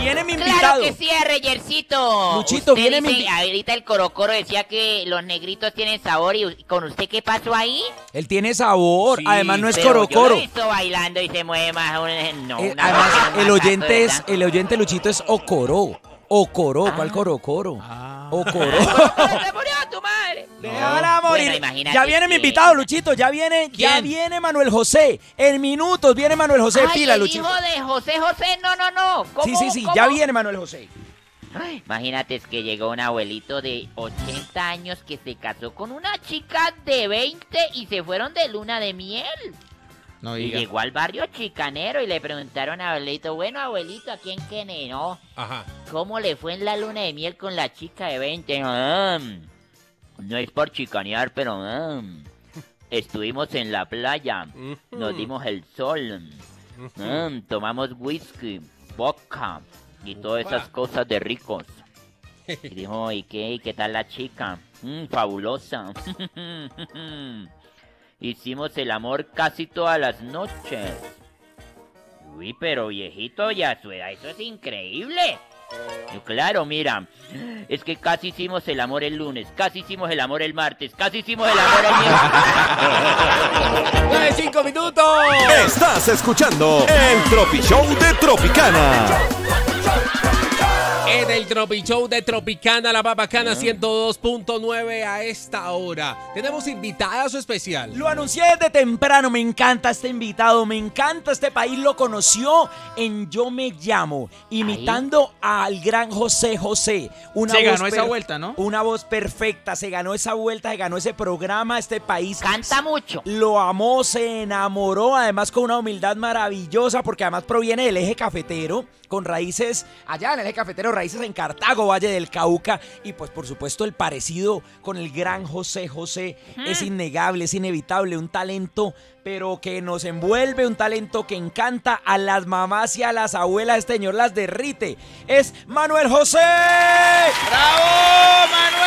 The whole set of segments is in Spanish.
viene mi invitado. Claro que sí, Reyercito. Luchito, usted viene mi invitado. Ahorita el Corocoro decía que los negritos tienen sabor. ¿Y con usted qué pasó ahí? Él tiene sabor. Sí, además no es Corocoro. Yo lo he visto bailando y se mueve más. No, además, el oyente es, el oyente Luchito es Ocoró. Ocoró, ah. ¿Cuál Corocoro? Ah. Ocoró. ¡Se murió tu madre! ¡Déjala morir! Bueno, ya viene mi invitado, Luchito. Ya viene Manuel José. En minutos viene Manuel José. Ay, pila, el Luchito. Hijo de José José. No. Sí. ¿Cómo? Ya viene Manuel José. Ay, imagínate, es que llegó un abuelito de 80 años que se casó con una chica de 20 y se fueron de luna de miel. No, y llegó al barrio chicanero y le preguntaron a abuelito, bueno, abuelito, ¿a quién quenenó? Ajá. ¿Cómo le fue en la luna de miel con la chica de 20? No es por chicanear, pero estuvimos en la playa, nos dimos el sol, tomamos whisky, vodka y todas esas cosas de ricos. Y dijo, ¿y qué tal la chica? Fabulosa. Hicimos el amor casi todas las noches. Uy, pero viejito, ya su edad, eso es increíble. Claro, mira, es que casi hicimos el amor el lunes, casi hicimos el amor el martes, casi hicimos el amor el miércoles. ¡9:05 minutos! Estás escuchando el Tropishow de Tropicana. Es el Tropishow de Tropicana, La Papacana 102.9 a esta hora. Tenemos invitadas especial. Lo anuncié desde temprano, me encanta este invitado, me encanta este país. Lo conoció en Yo Me Llamo, imitando al gran José José. Se ganó esa vuelta, ¿no? Una voz perfecta, se ganó esa vuelta, se ganó ese programa, este país. Canta mucho. Lo amó, se enamoró, además con una humildad maravillosa, porque además proviene del Eje Cafetero, con raíces allá en el Eje Cafetero, raíces en Cartago, Valle del Cauca, y pues por supuesto el parecido con el gran José José es innegable, es inevitable, un talento pero que nos envuelve, un talento que encanta a las mamás y a las abuelas, este señor las derrite, es Manuel José. ¡Bravo, Manuel!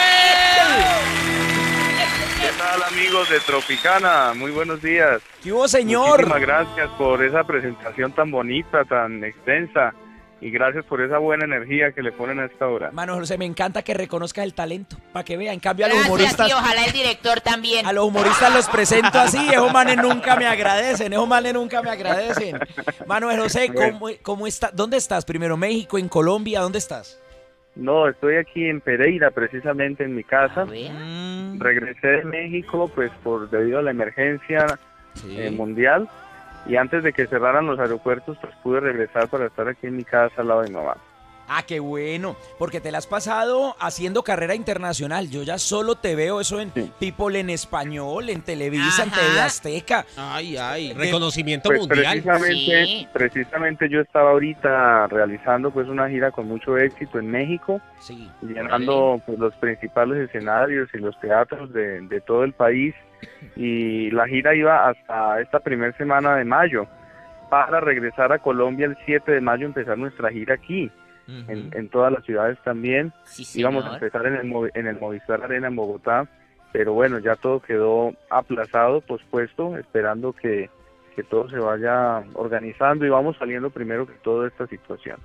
¿Qué tal, amigos de Tropicana? Muy buenos días. ¿Qué hubo, señor? Muchísimas gracias por esa presentación tan bonita, tan extensa. Y gracias por esa buena energía que le ponen a esta hora. Manuel José, me encanta que reconozca el talento, para que vean. En cambio, a los humoristas... Gracias, ojalá el director también. A los humoristas los presento así, esos manes nunca me agradecen, Manuel José, ¿cómo estás? ¿Dónde estás? Primero, ¿México, en Colombia? ¿Dónde estás? No, estoy aquí en Pereira, precisamente en mi casa. Regresé de México, pues, debido a la emergencia mundial. Y antes de que cerraran los aeropuertos, pues pude regresar para estar aquí en mi casa al lado de mi mamá. Ah, qué bueno, porque te la has pasado haciendo carrera internacional. Yo ya solo te veo eso en People en Español, en Televisa, en TV Azteca. Ay, reconocimiento mundial. Precisamente yo estaba ahorita realizando pues una gira con mucho éxito en México, llenando pues, los principales escenarios y los teatros de todo el país. Y la gira iba hasta esta primera semana de mayo para regresar a Colombia el 7 de mayo, empezar nuestra gira aquí, en todas las ciudades también. Íbamos a empezar en el Movistar Arena en Bogotá, pero bueno, ya todo quedó aplazado, pospuesto, esperando que todo se vaya organizando y vamos saliendo primero que todo de esta situación.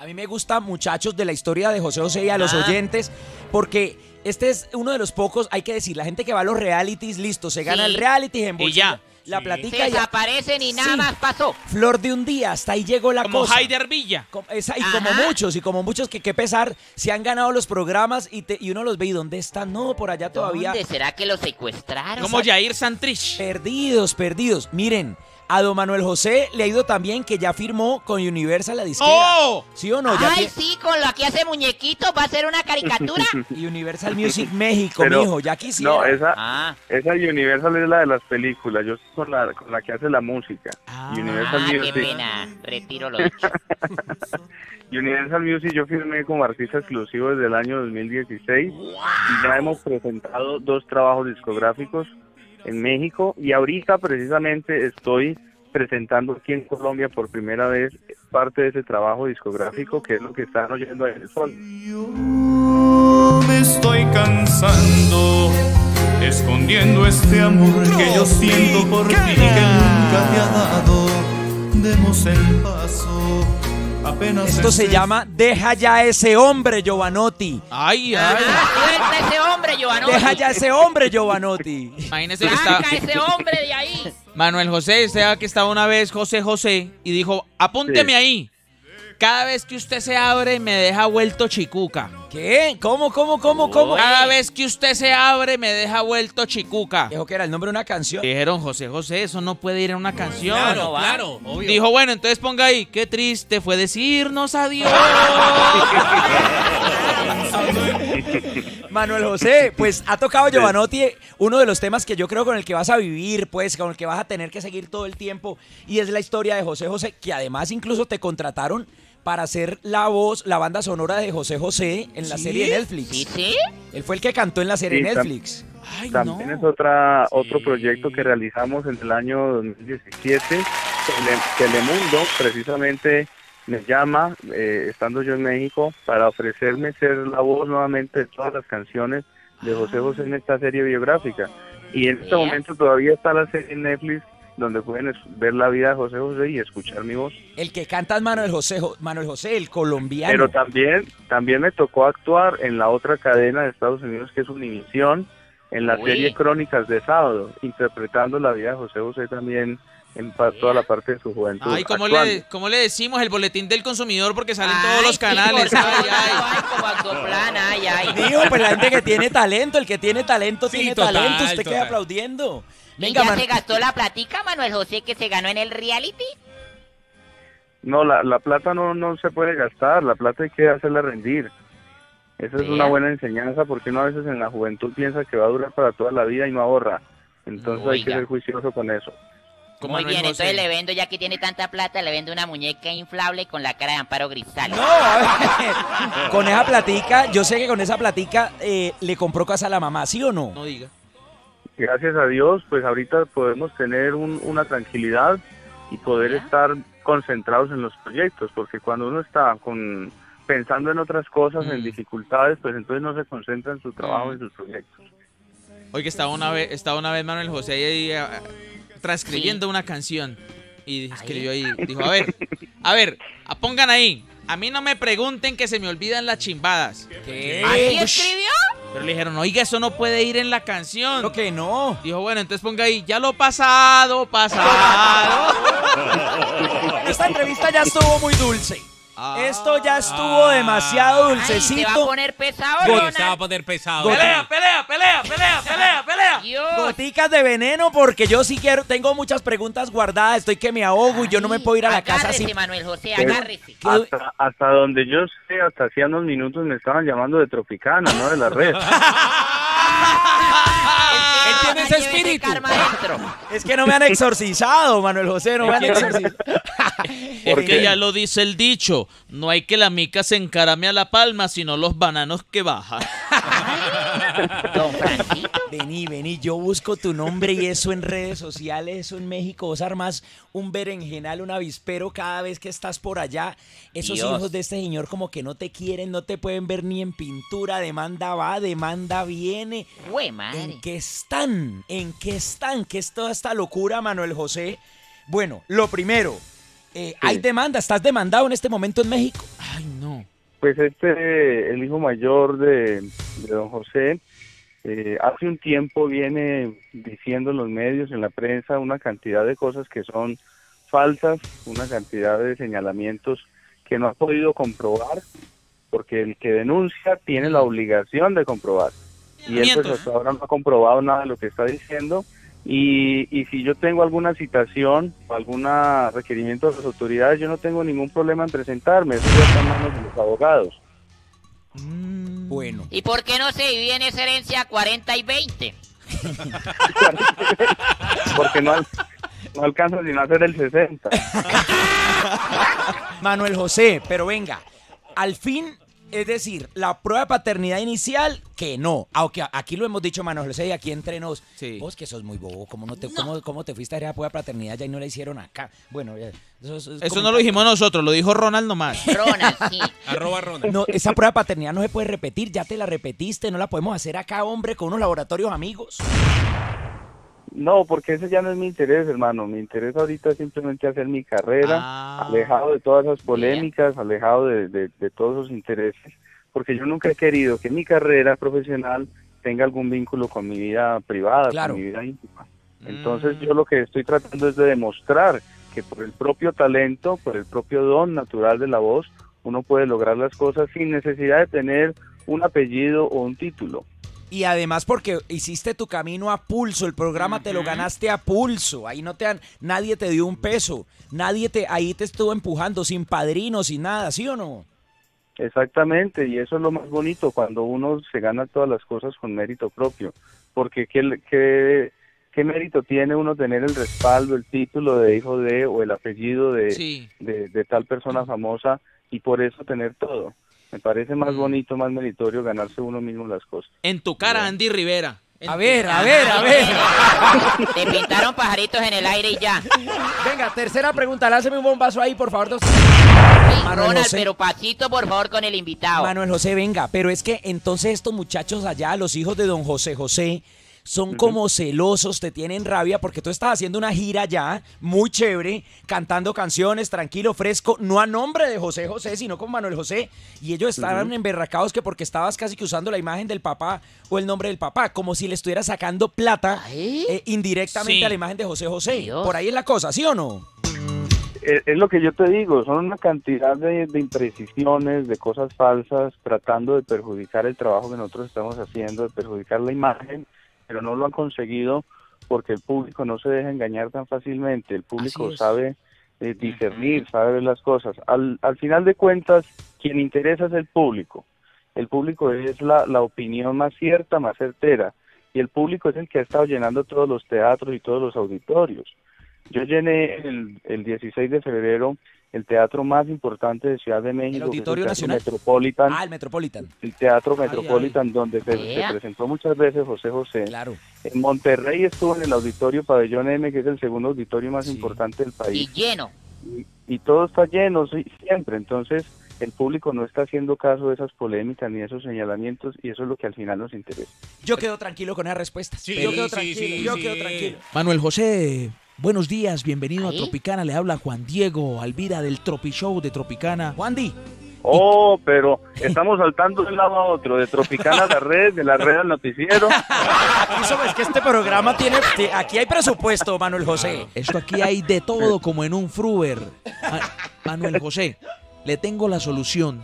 A mí me gusta, muchachos, de la historia de José José y a los oyentes, porque este es uno de los pocos, hay que decir, la gente que va a los realities, listo, se gana el reality en bolsillo. La platica se desaparecen y nada más pasó. Flor de un día, hasta ahí llegó la cosa. Como Haider Villa. Y como muchos que qué pesar, se han ganado los programas y uno los ve y ¿dónde están? No, por allá todavía. ¿Dónde será que los secuestraron? Como Yair Santrich. Perdidos. Miren, a don Manuel José le ha ido también, que ya firmó con Universal la disquera. ¡Oh! ¿Sí o no? Sí, con lo que hace muñequito va a ser una caricatura. Y Universal Music México, pero, mijo, ya quisiera. No, esa Universal es la de las películas, yo con la que hace la música. Universal Music. Qué pena, retiro lo dicho. Universal Music yo firmé como artista exclusivo desde el año 2016. ¡Wow! Y ya hemos presentado 2 trabajos discográficos en México, y ahorita precisamente estoy presentando aquí en Colombia por primera vez parte de ese trabajo discográfico, que es lo que están oyendo en el fondo. Yo me estoy cansando, escondiendo este amor que yo siento por ti, que nunca te ha dado. Demos el paso Esto se llama Deja ya ese hombre, Jhovanoty. Ay, ay. Suelta ese hombre, Jhovanoty. Deja ya ese hombre, Jhovanoty. Imagínese que está... Saca ese hombre de ahí. Manuel José, usted que estaba una vez José José y dijo, apúnteme ahí. Cada vez que usted se abre me deja vuelto chicuca. ¿Qué? ¿Cómo? Cada vez que usted se abre me deja vuelto chicuca. Dijo que era el nombre de una canción. Dijeron, José José, eso no puede ir en una canción. Claro, claro, obvio. Dijo, bueno, entonces ponga ahí, qué triste fue decirnos adiós. Manuel José, pues ha tocado Jhovanoty uno de los temas que yo creo con el que vas a vivir, pues, con el que vas a tener que seguir todo el tiempo, y es la historia de José José, que además incluso te contrataron para hacer la voz, la banda sonora de José José en la serie de Netflix. ¿Sí? Él fue el que cantó en la serie de Netflix. Ay, también no. Es otro proyecto que realizamos entre el año 2017, Telemundo, precisamente... Me llama, estando yo en México, para ofrecerme ser la voz nuevamente de todas las canciones de José José en esta serie biográfica. Y en este momento todavía está la serie en Netflix, donde pueden ver la vida de José José y escuchar mi voz. El que canta es Manuel José, el colombiano. Pero también me tocó actuar en la otra cadena de Estados Unidos, que es Univisión, en la serie Crónicas de Sábado, interpretando la vida de José José también, en toda la parte de su juventud. Ay, ¿cómo le decimos? El boletín del consumidor, porque salen todos los canales. Ay. Digo, pues la gente que tiene talento, el que tiene talento tiene talento. Usted queda aplaudiendo. Venga, ¿ya se gastó la platica, Manuel José, que se ganó en el reality? No, la plata no se puede gastar, la plata hay que hacerla rendir. Esa es una buena enseñanza, porque uno a veces en la juventud piensa que va a durar para toda la vida y no ahorra. Entonces hay que ser juicioso con eso. Muy bien, entonces le vendo, ya que tiene tanta plata, le vendo una muñeca inflable con la cara de Amparo Grisales. No, a ver, con esa platica, yo sé que con esa platica le compró casa a la mamá, ¿sí o no? No diga. Gracias a Dios, pues ahorita podemos tener una tranquilidad y poder estar concentrados en los proyectos, porque cuando uno está pensando en otras cosas, en dificultades, pues entonces no se concentra en su trabajo, en sus proyectos. Oye, estaba una vez Manuel José ahí... transcribiendo una canción y escribió ahí, dijo, a ver, pongan ahí, a mí no me pregunten que se me olvidan las chimbadas. ¿Qué? ¿Ahí escribió? Pero le dijeron, oiga, eso no puede ir en la canción. Creo que no. Dijo, bueno, entonces ponga ahí, ya lo pasado. Esta entrevista ya estuvo muy dulce. Esto ya estuvo demasiado dulcecito. Ay, se va a poner pesado, Ronald. Se va a poner pesado. Pelea. Dios. Goticas de veneno, porque yo sí quiero. Tengo muchas preguntas guardadas. Estoy que me ahogo y yo no me puedo ir a la casa así. Manuel José, agárrese. Hasta donde yo sé, hasta hacía unos minutos me estaban llamando de Tropicana, no de la red. Él tiene ese espíritu. Es que no me han exorcizado, Manuel José, no me han exorcizado. Porque ya lo dice el dicho, no hay que la mica se encarame a la palma, sino los bananos que bajan. Don Francisco. Vení, yo busco tu nombre y eso en redes sociales, eso en México, vos armás un berenjenal, un avispero cada vez que estás por allá. Esos hijos de este señor como que no te quieren, no te pueden ver ni en pintura, demanda va, demanda viene. Güey, madre. ¿En qué están? ¿Qué es toda esta locura, Manuel José? Bueno, lo primero, hay demanda, ¿estás demandado en este momento en México? Ay, no. Pues el hijo mayor de don José, hace un tiempo viene diciendo en los medios, en la prensa, una cantidad de cosas que son falsas, una cantidad de señalamientos que no ha podido comprobar, porque el que denuncia tiene la obligación de comprobar. Y él pues hasta ahora no ha comprobado nada de lo que está diciendo. Y si yo tengo alguna citación o algún requerimiento de las autoridades, yo no tengo ningún problema en presentarme. Eso ya está en manos de los abogados. Bueno. ¿Y por qué no se divide en esa herencia 40 y 20? Porque no alcanza sino hacer el 60. Manuel José, pero venga, al fin, es decir, la prueba de paternidad inicial, que no. Aunque aquí lo hemos dicho, Manuel José, y aquí entre nos. Sí. Vos que sos muy bobo, ¿cómo te fuiste a la prueba de paternidad ya y no la hicieron acá? Bueno, eso no lo dijimos nosotros, lo dijo Ronald nomás. Ronald, sí. @Ronald. No, esa prueba de paternidad no se puede repetir, ya te la repetiste, no la podemos hacer acá, hombre, con unos laboratorios amigos. No, porque ese ya no es mi interés, hermano. Mi interés ahorita es simplemente hacer mi carrera, alejado de todas esas polémicas, alejado de todos esos intereses, porque yo nunca he querido que mi carrera profesional tenga algún vínculo con mi vida privada, con mi vida íntima. Entonces yo lo que estoy tratando es de demostrar que por el propio talento, por el propio don natural de la voz, uno puede lograr las cosas sin necesidad de tener un apellido o un título. Y además porque hiciste tu camino a pulso, el programa te lo ganaste a pulso, ahí no te han, nadie te dio un peso, nadie te, ahí te estuvo empujando, sin padrino, sin nada, ¿sí o no? Exactamente, y eso es lo más bonito, cuando uno se gana todas las cosas con mérito propio, porque ¿qué mérito tiene uno tener el respaldo, el título de hijo de, o el apellido de, de tal persona famosa, y por eso tener todo? Me parece más bonito, más meritorio ganarse uno mismo las cosas. En tu cara, Andy Rivera. A ver. Te pintaron pajaritos en el aire y ya. Venga, tercera pregunta, lánzame un bombazo ahí, por favor. Ronald, pero pasito, por favor, con el invitado. Manuel José, venga, pero es que entonces estos muchachos allá, los hijos de don José José, son como celosos, te tienen rabia, porque tú estás haciendo una gira ya, muy chévere, cantando canciones, tranquilo, fresco, no a nombre de José José, sino con Manuel José, y ellos estaban emberracados que porque estabas casi que usando la imagen del papá o el nombre del papá, como si le estuvieras sacando plata indirectamente a la imagen de José José. Dios. Por ahí es la cosa, ¿sí o no? Es lo que yo te digo, son una cantidad de imprecisiones, de cosas falsas, tratando de perjudicar el trabajo que nosotros estamos haciendo, de perjudicar la imagen, pero no lo han conseguido porque el público no se deja engañar tan fácilmente. El público sabe discernir, sabe ver las cosas. Al final de cuentas, quien interesa es el público. El público es la opinión más cierta, más certera. Y el público es el que ha estado llenando todos los teatros y todos los auditorios. Yo llené el 16 de febrero el teatro más importante de Ciudad de México, el Auditorio Nacional Metropolitan, el Metropolitan, el Teatro Metropolitan, donde se presentó muchas veces José José. Claro. En Monterrey estuvo en el Auditorio Pabellón M, que es el segundo auditorio más importante del país. Y lleno. Y todo está lleno siempre, entonces el público no está haciendo caso de esas polémicas ni de esos señalamientos, y eso es lo que al final nos interesa. Yo quedo tranquilo con esa respuesta. Sí, yo quedo tranquilo, yo quedo tranquilo. Manuel José, buenos días, bienvenido a Tropicana. Le habla Juan Diego Alvira del Tropishow de Tropicana. Juandi. Oh, pero estamos saltando de un lado a otro, de Tropicana a la red, de la red al noticiero. Aquí sabes que este programa tiene, aquí hay presupuesto, Manuel José. Esto aquí hay de todo, como en un fruver. Manuel José, le tengo la solución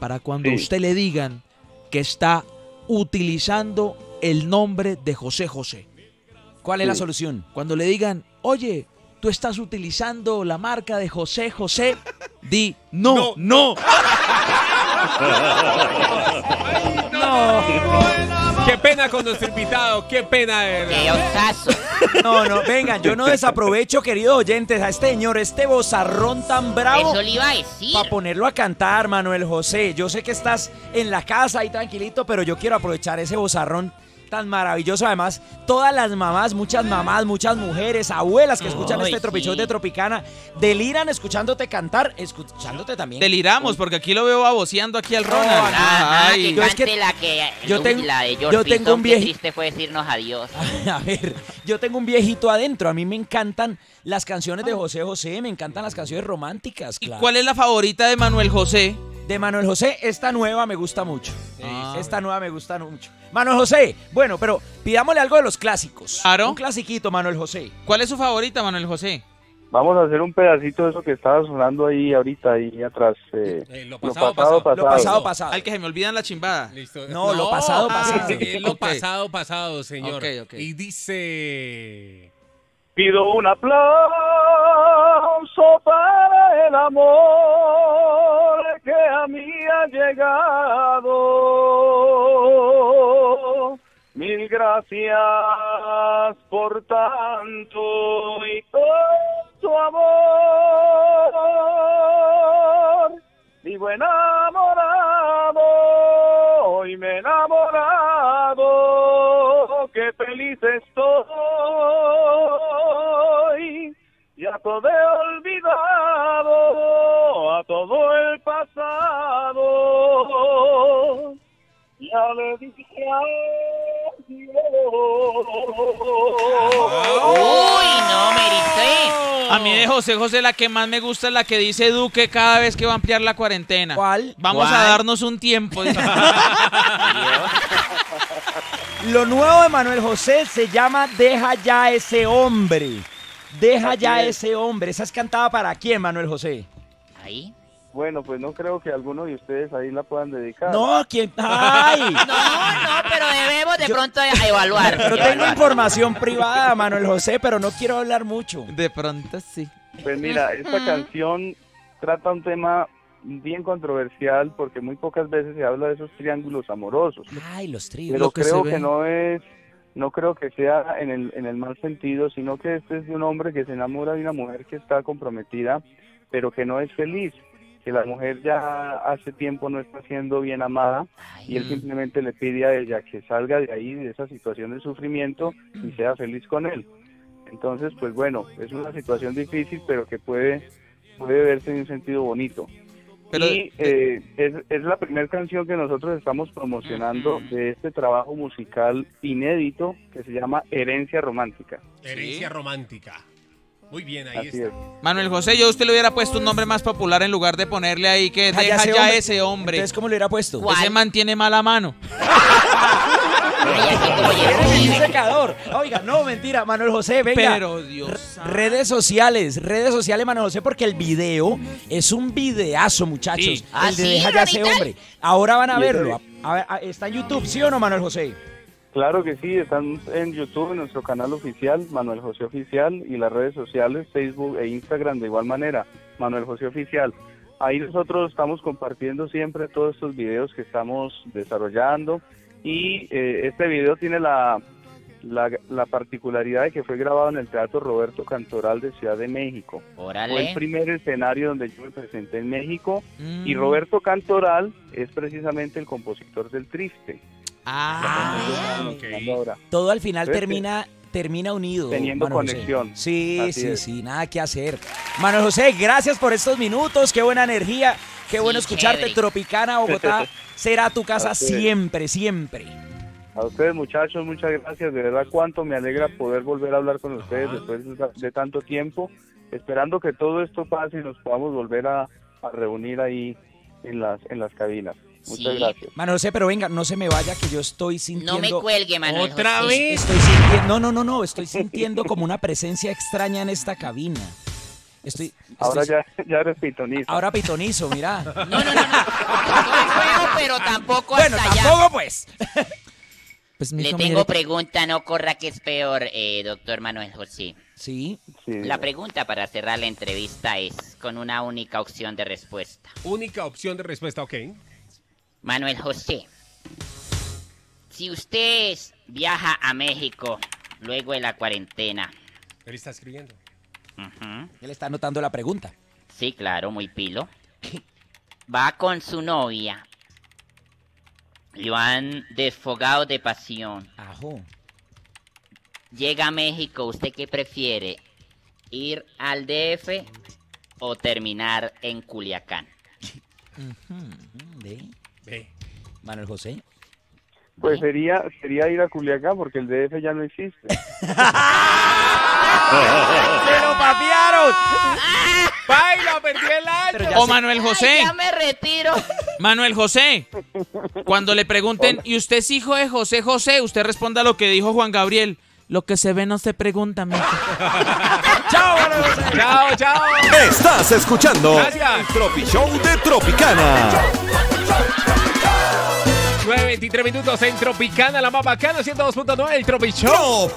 para cuando usted le digan que está utilizando el nombre de José José. ¿Cuál es la solución? Cuando le digan, oye, tú estás utilizando la marca de José José, di, no, no. No. Qué pena con nuestro invitado, qué pena. Qué osazo. No, no, venga, yo no desaprovecho, queridos oyentes, a este señor, este vozarrón tan bravo. Eso le iba a decir. Para ponerlo a cantar, Manuel José. Yo sé que estás en la casa ahí tranquilito, pero yo quiero aprovechar ese vozarrón tan maravilloso. Además, todas las mamás, muchas mujeres, abuelas que escuchan este Tropishow de Tropicana, deliran escuchándote cantar, escuchándote también. Deliramos, porque aquí lo veo baboseando aquí al Ronald. Yo tengo un viejito. Qué triste fue decirnos adiós. A ver, yo tengo un viejito adentro. A mí me encantan las canciones de José José, me encantan las canciones románticas. Claro. ¿Y cuál es la favorita de Manuel José? De Manuel José, esta nueva me gusta mucho. Esta nueva me gusta mucho. Manuel José, bueno, pero pidámosle algo de los clásicos. Claro. Un clasiquito, Manuel José. ¿Cuál es su favorita, Manuel José? Vamos a hacer un pedacito de eso que estaba sonando ahí ahorita, ahí atrás. Lo pasado, pasado. Lo pasado, pasado. Al que se me olvidan la chimbada. Listo. No, lo pasado, pasado. Lo pasado, pasado, señor. Y dice... Pido un aplauso para el amor que a mí ha llegado. Mil gracias por tanto y tanto amor. Vivo enamorado, hoy me he enamorado. Qué feliz estoy. Ya todo he olvidado, a todo el pasado. Ya le dije adiós. No, merité. A mí de José José la que más me gusta es la que dice Duque cada vez que va a ampliar la cuarentena. ¿Cuál? Vamos a darnos un tiempo. Lo nuevo de Manuel José se llama Deja ya ese hombre. Deja ya ese hombre. ¿Esa es cantada para quién, Manuel José? Ahí. Bueno, pues no creo que alguno de ustedes ahí la puedan dedicar. No, ¿quién? ¡Ay! No, pero debemos de pronto evaluar. Yo tengo información privada, Manuel José, pero no quiero hablar mucho. De pronto sí. Pues mira, esta canción trata un tema bien controversial porque muy pocas veces se habla de esos triángulos amorosos. Ay, los triángulos. Pero creo que no es... No creo que sea en el mal sentido, sino que este es de un hombre que se enamora de una mujer que está comprometida, pero que no es feliz, que la mujer ya hace tiempo no está siendo bien amada. Ay. Y él simplemente le pide a ella que salga de ahí, de esa situación de sufrimiento, y sea feliz con él. Entonces, pues bueno, es una situación difícil, pero que puede verse en un sentido bonito. Pero, y es la primera canción que nosotros estamos promocionando de este trabajo musical inédito que se llama Herencia Romántica. Herencia Romántica. Muy bien, ahí está. Manuel José, yo a usted le hubiera puesto un nombre más popular en lugar de ponerle ahí que deja ya ese hombre. Entonces, ¿cómo le hubiera puesto? Ese mantiene mala mano. Eres un secador. Oiga, no, mentira, Manuel José, venga. Pero Dios. Redes sociales, Manuel José, porque el video es un videazo, muchachos. Sí. El de Deja ya ese hombre. Ahora van a verlo. A ver, está en YouTube, ¿sí o no, Manuel José? Claro que sí, están en YouTube, en nuestro canal oficial, Manuel José Oficial, y las redes sociales, Facebook e Instagram de igual manera, Manuel José Oficial. Ahí nosotros estamos compartiendo siempre todos estos videos que estamos desarrollando. Y este video tiene la particularidad de que fue grabado en el Teatro Roberto Cantoral de Ciudad de México. ¡Órale! Fue el primer escenario donde yo me presenté en México. Y Roberto Cantoral es precisamente el compositor del Triste. Ah, okay. Todo al final termina unido. Teniendo Manuel conexión. José. Sí, nada que hacer. Manuel José, gracias por estos minutos, qué buena energía, qué bueno escucharte. Chévere. Tropicana, Bogotá. Será tu casa siempre. A ustedes, muchachos, muchas gracias. De verdad, cuánto me alegra poder volver a hablar con ustedes después de tanto tiempo. Esperando que todo esto pase y nos podamos volver a reunir ahí en las cabinas. Muchas gracias. Manuel José, pero venga, no se me vaya que yo estoy sintiendo... No me cuelgue, Manuel. ¿Otra vez? No, estoy sintiendo como una presencia extraña en esta cabina. Ahora ya eres pitonizo. Ahora pitonizo, mirá. No, pero tampoco hasta allá. Tampoco pues le tengo pregunta, no corra que es peor, doctor Manuel José. Sí. La pregunta para cerrar la entrevista es con una única opción de respuesta. Única opción de respuesta, ok. Manuel José, si usted viaja a México luego de la cuarentena... Él está escribiendo. Él está anotando la pregunta. Sí, claro, muy pilo. Va con su novia. Lo han desfogado de pasión. Ajo. Llega a México, ¿usted qué prefiere? ¿Ir al DF o terminar en Culiacán? ¿Ve? Manuel José. Pues sería ir a Culiacán porque el DF ya no existe. ¡Se lo papearon! ¡Baila, perdí el año! O Manuel José. Ay, ya me retiro. Manuel José, cuando le pregunten, ¿y usted es hijo de José José? Usted responda lo que dijo Juan Gabriel. Lo que se ve no se pregunta, mijo. ¡Chao, Manuel José! ¡Chao! Estás escuchando el Tropishow de Tropicana. 9:23 minutos en Tropicana, La Papacana, 102.9, el Tropishow.